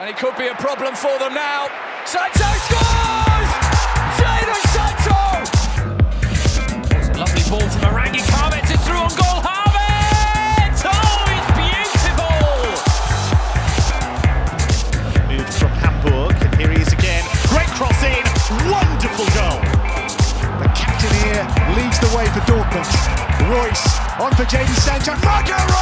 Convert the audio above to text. And it could be a problem for them now. Sancho scores! Jadon Sancho! It's a lovely ball from Harangi. Harvets is through on goal. Harvets! Oh, it's beautiful! Moved from Hamburg, and here he is again. Great cross in, wonderful goal. The captain here leads the way for Dortmund. Reus on for Jadon Sancho. Marco Reus!